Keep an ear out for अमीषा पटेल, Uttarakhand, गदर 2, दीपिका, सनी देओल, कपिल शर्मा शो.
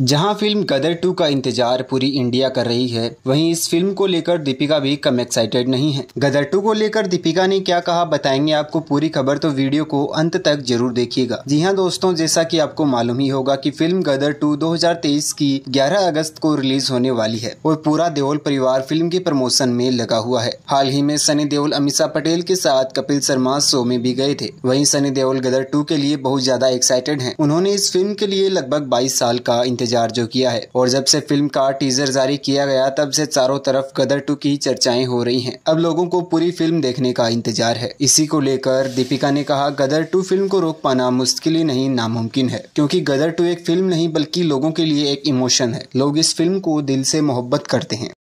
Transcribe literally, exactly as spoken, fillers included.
जहां film Gadar to का इंतजार पूरी इंडिया कर रही है, वहीं इस फिल्म को लेकर दीपिका भी कम एक्साइटेड नहीं है। गदर टू को लेकर दीपिका ने क्या कहा बताएंगे आपको पूरी खबर, तो वीडियो को अंत तक जरूर देखिएगा। जी हां दोस्तों, जैसा कि आपको मालूम ही होगा कि फिल्म गदर टू दो हज़ार तेईस की ग्यारह अगस्त को रिलीज होने वाली है और पूरा देओल परिवार फिल्म के प्रमोशन में लगा हुआ है। हाल ही में सनी देओल अमीषा पटेल के साथ कपिल शर्मा शो में भी गए थे। वहीं सनी देओल गदर टू के लिए बहुत ज्यादा एक्साइटेड है। उन्होंने इस फिल्म के लिए लगभग बाईस साल का इंतजार जो किया है और जब से फिल्म का टीजर जारी किया गया तब से चारों तरफ गदर टू की चर्चाएं हो रही हैं। अब लोगों को पूरी फिल्म देखने का इंतजार है। इसी को लेकर दीपिका ने कहा, गदर टू फिल्म को रोक पाना मुश्किल ही नहीं नामुमकिन है, क्योंकि गदर टू एक फिल्म नहीं बल्कि लोगों के लिए एक इमोशन है। लोग इस फिल्म को दिल से मोहब्बत करते हैं।